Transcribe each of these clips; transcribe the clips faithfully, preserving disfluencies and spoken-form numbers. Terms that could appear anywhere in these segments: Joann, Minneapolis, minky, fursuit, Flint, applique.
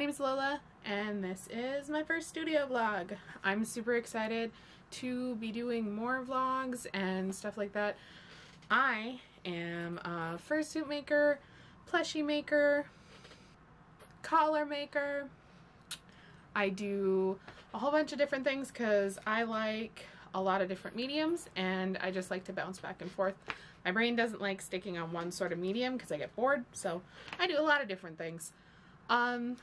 name is Lola, and this is my first studio vlog. I'm super excited to be doing more vlogs and stuff like that. I am a fursuit maker, plushie maker, collar maker. I do a whole bunch of different things because I like a lot of different mediums, and I just like to bounce back and forth. My brain doesn't like sticking on one sort of medium because I get bored, so I do a lot of different things. Um,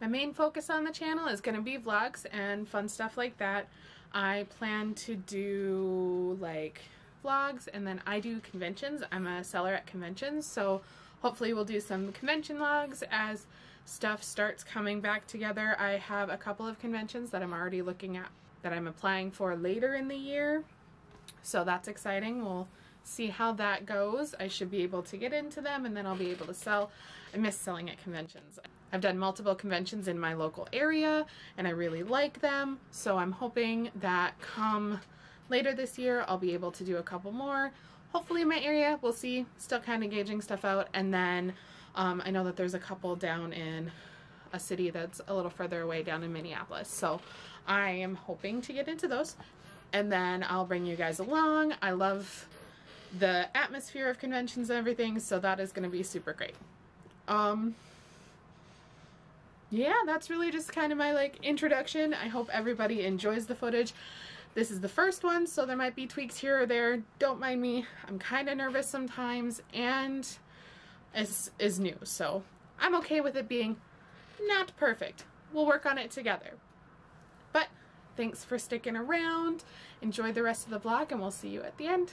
my main focus on the channel is going to be vlogs and fun stuff like that. I plan to do like vlogs, and then I do conventions. I'm a seller at conventions, so hopefully we'll do some convention vlogs as stuff starts coming back together. I have a couple of conventions that I'm already looking at that I'm applying for later in the year, so that's exciting. We'll see how that goes. I should be able to get into them, and then I'll be able to sell. I miss selling at conventions. I've done multiple conventions in my local area, and I really like them, so I'm hoping that come later this year I'll be able to do a couple more, hopefully in my area. We'll see. Still kind of gauging stuff out. And then um, I know that there's a couple down in a city that's a little further away, down in Minneapolis, so I am hoping to get into those, and then I'll bring you guys along. I love the atmosphere of conventions and everything, so that is going to be super great. Um, yeah, that's really just kind of my like introduction. I hope everybody enjoys the footage. This is the first one, so there might be tweaks here or there. Don't mind me. I'm kind of nervous sometimes, and this is new, so I'm okay with it being not perfect. We'll work on it together. But thanks for sticking around. Enjoy the rest of the vlog, and we'll see you at the end.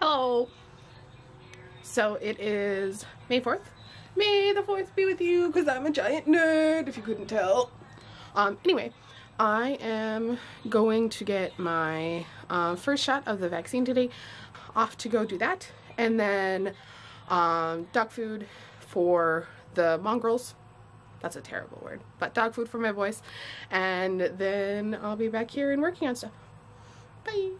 Hello. So it is May fourth. May the fourth be with you, because I'm a giant nerd, if you couldn't tell. Um, anyway, I am going to get my uh, first shot of the vaccine today. Off to go do that. And then um, dog food for the mongrels. That's a terrible word. But dog food for my boys. And then I'll be back here and working on stuff. Bye!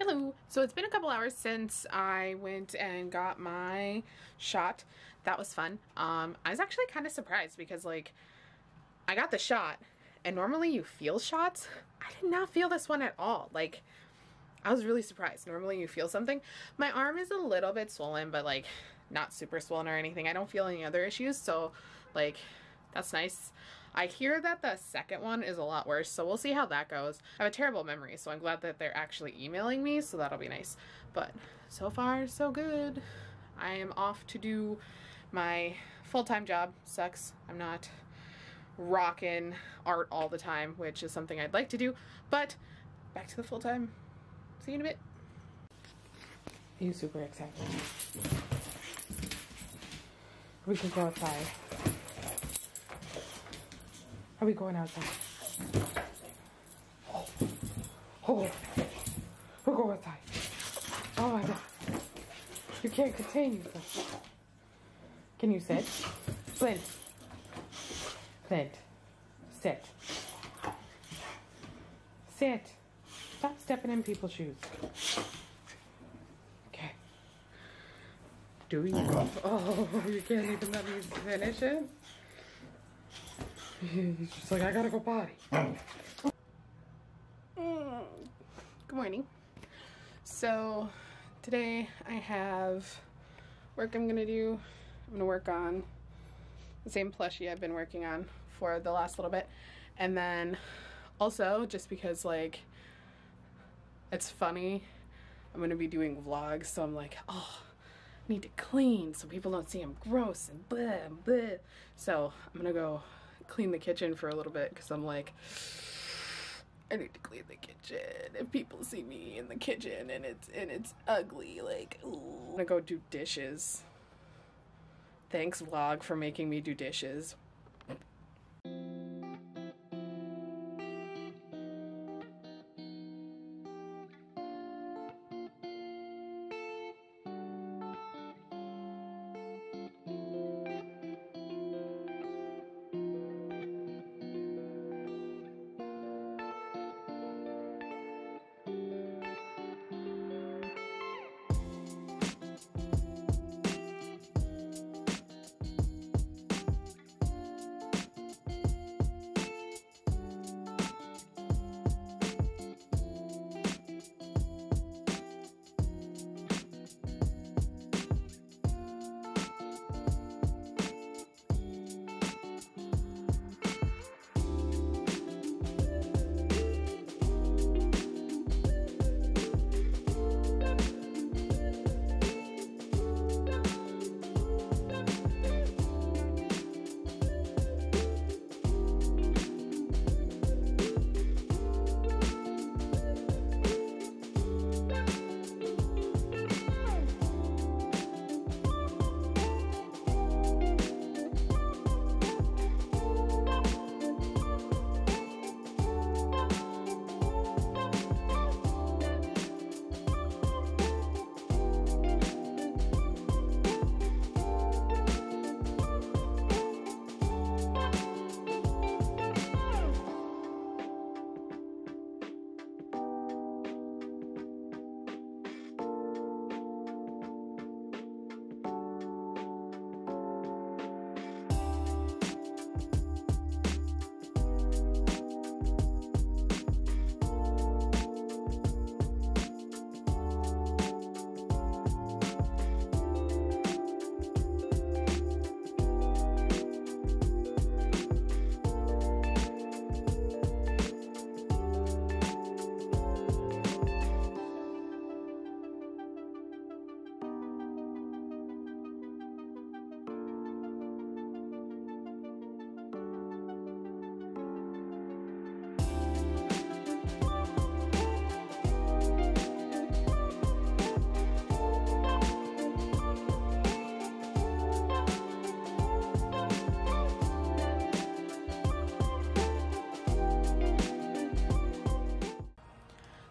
Hello. So it's been a couple hours since I went and got my shot. That was fun. Um, I was actually kind of surprised because, like, I got the shot and normally you feel shots. I did not feel this one at all. Like, I was really surprised. Normally you feel something. My arm is a little bit swollen, but, like, not super swollen or anything. I don't feel any other issues. So, like, that's nice. I hear that the second one is a lot worse, so we'll see how that goes. I have a terrible memory, so I'm glad that they're actually emailing me, so that'll be nice. But so far, so good. I am off to do my full-time job. Sucks. I'm not rocking art all the time, which is something I'd like to do. But back to the full-time. See you in a bit. He's super excited. We can go outside. Are we going outside? Oh, oh, we're going outside. Oh my God. You can't contain yourself. Can you sit? Flint. Flint. Sit. Sit. Stop stepping in people's shoes. Okay. Do you? Oh, you can't even let me finish it? He's just like, I gotta go potty. Good morning. So, today I have work I'm gonna do. I'm gonna work on the same plushie I've been working on for the last little bit. And then, also, just because, like, it's funny, I'm gonna be doing vlogs, so I'm like, oh, I need to clean so people don't see I'm gross and blah, blah. So, I'm gonna go clean the kitchen for a little bit because I'm like, I need to clean the kitchen if people see me in the kitchen and it's and it's ugly, like, ooh. I'm gonna go do dishes. Thanks, vlog, for making me do dishes.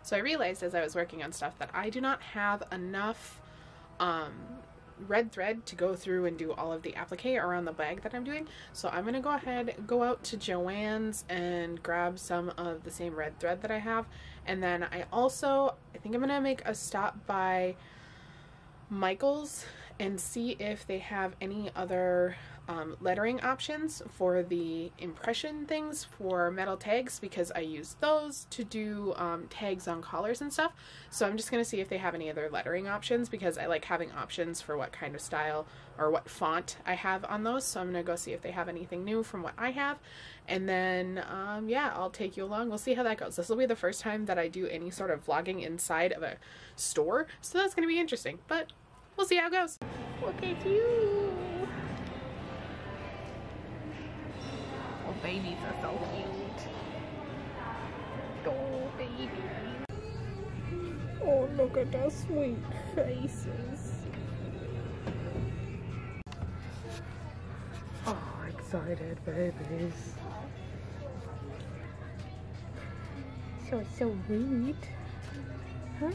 So I realized as I was working on stuff that I do not have enough um, red thread to go through and do all of the applique around the bag that I'm doing. So I'm going to go ahead, go out to Joann's and grab some of the same red thread that I have. And then I also, I think I'm going to make a stop by Michael's and see if they have any other um, lettering options for the impression things for metal tags, because I use those to do um, tags on collars and stuff. So I'm just going to see if they have any other lettering options, because I like having options for what kind of style or what font I have on those. So I'm going to go see if they have anything new from what I have, and then um, yeah, I'll take you along. We'll see how that goes. This will be the first time that I do any sort of vlogging inside of a store, so that's going to be interesting, but we'll see how it goes. Look at you. Oh, babies are so cute. Oh, baby. Oh, look at their sweet faces. Oh, excited babies. So, so sweet. Huh?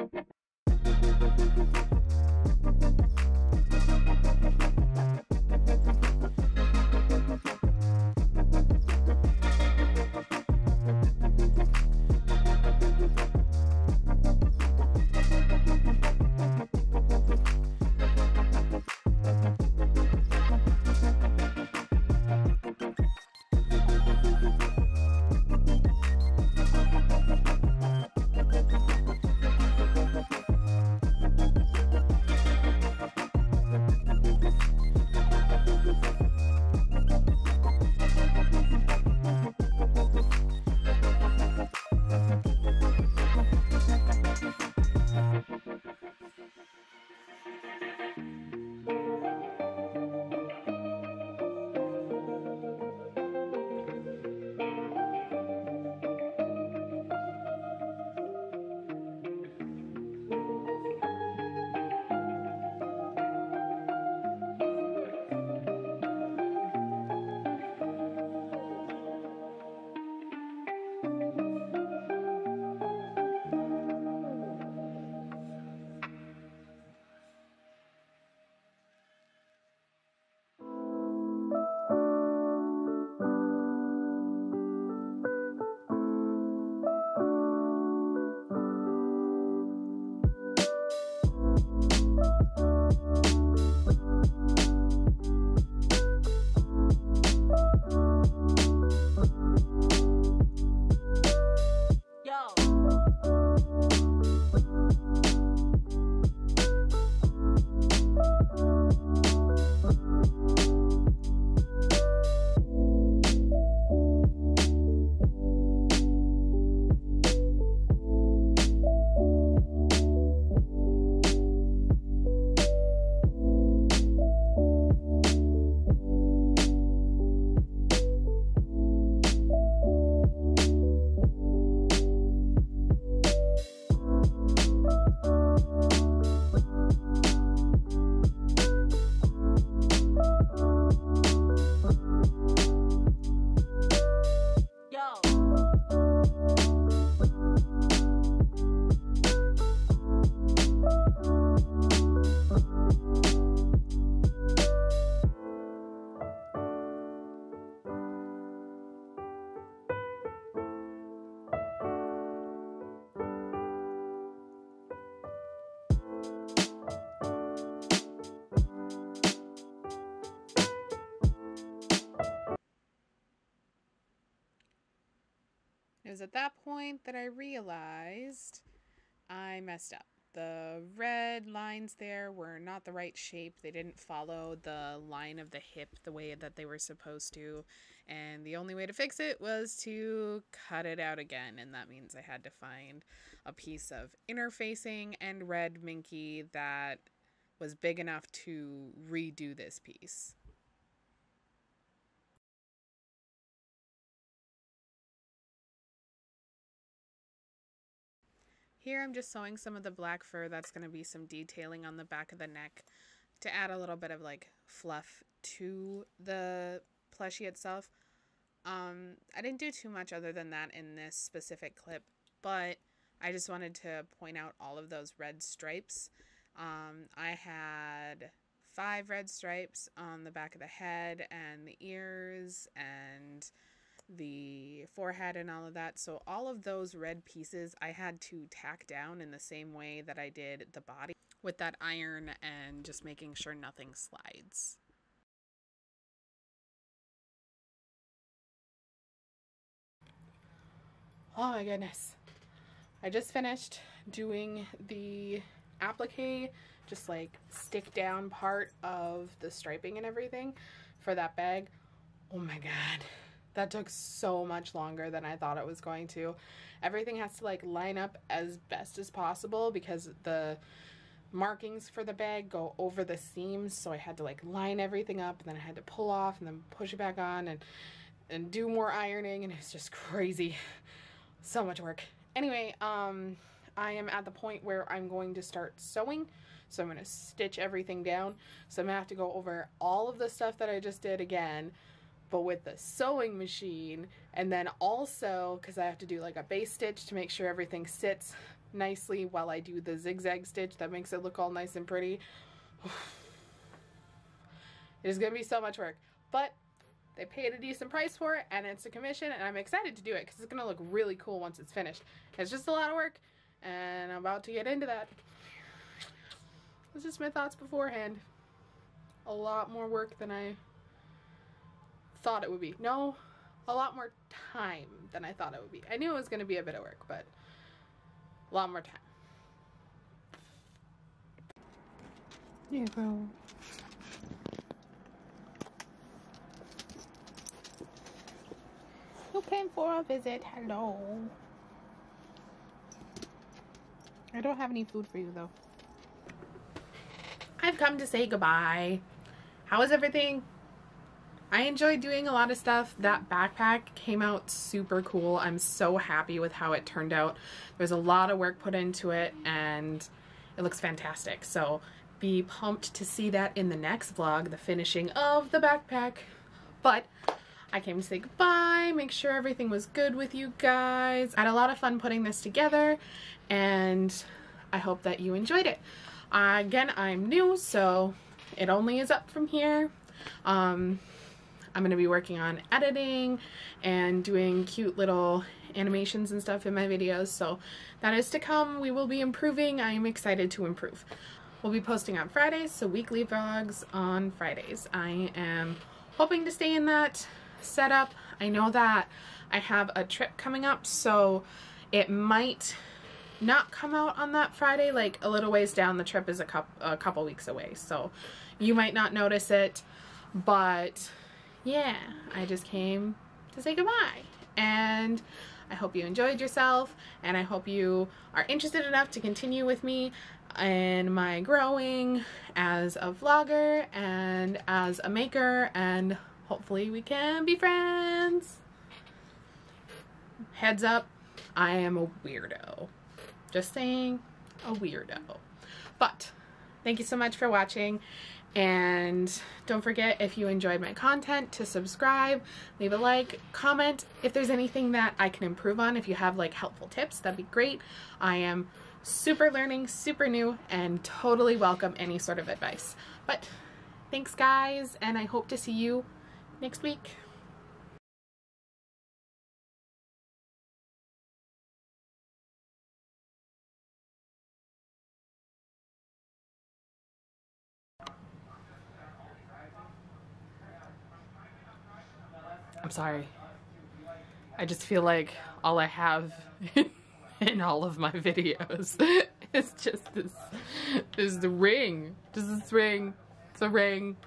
Thank you. was at that point that I realized I messed up. The red lines there were not the right shape. They didn't follow the line of the hip the way that they were supposed to. And the only way to fix it was to cut it out again. And that means I had to find a piece of interfacing and red minky that was big enough to redo this piece. Here I'm just sewing some of the black fur. That's going to be some detailing on the back of the neck to add a little bit of like fluff to the plushie itself. Um, I didn't do too much other than that in this specific clip, but I just wanted to point out all of those red stripes. Um, I had five red stripes on the back of the head and the ears and the forehead and all of that. So all of those red pieces I had to tack down in the same way that I did the body with that iron and just making sure nothing slides. Oh my goodness. I just finished doing the applique, just like stick down part of the striping and everything for that bag. Oh my god. That took so much longer than I thought it was going to. Everything has to like line up as best as possible because the markings for the bag go over the seams, so I had to like line everything up and then I had to pull off and then push it back on and, and do more ironing, and it's just crazy. So much work. Anyway, um, I am at the point where I'm going to start sewing, so I'm going to stitch everything down. So I'm going to have to go over all of the stuff that I just did again, but with the sewing machine, and then also because I have to do like a base stitch to make sure everything sits nicely while I do the zigzag stitch that makes it look all nice and pretty. It is going to be so much work, but they paid a decent price for it and it's a commission, and I'm excited to do it because it's going to look really cool once it's finished. It's just a lot of work and I'm about to get into that. This is my thoughts beforehand. A lot more work than I thought it would be. No, a lot more time than I thought it would be. I knew it was going to be a bit of work, but a lot more time. There you go. Who came for a visit? Hello. I don't have any food for you though. I've come to say goodbye. How is everything? I enjoyed doing a lot of stuff. That backpack came out super cool. I'm so happy with how it turned out. There's a lot of work put into it and it looks fantastic. So be pumped to see that in the next vlog, the finishing of the backpack. But I came to say goodbye, make sure everything was good with you guys. I had a lot of fun putting this together and I hope that you enjoyed it. Uh, again, I'm new, so it only is up from here. Um, I'm going to be working on editing and doing cute little animations and stuff in my videos, so that is to come. We will be improving. I am excited to improve. We'll be posting on Fridays, so weekly vlogs on Fridays. I am hoping to stay in that setup. I know that I have a trip coming up, so it might not come out on that Friday. Like a little ways down, the trip is a couple, a couple weeks away, so you might not notice it, but yeah, I just came to say goodbye, and I hope you enjoyed yourself, and I hope you are interested enough to continue with me in my growing as a vlogger and as a maker, and hopefully we can be friends. Heads up, I am a weirdo. Just saying, a weirdo. But thank you so much for watching. And don't forget, if you enjoyed my content, to subscribe, leave a like, comment if there's anything that I can improve on. If you have like helpful tips, that'd be great. I am super learning, super new, and totally welcome any sort of advice. But thanks guys, and I hope to see you next week. I'm sorry. I just feel like all I have in all of my videos is just this, is the ring. Just this ring. It's a ring.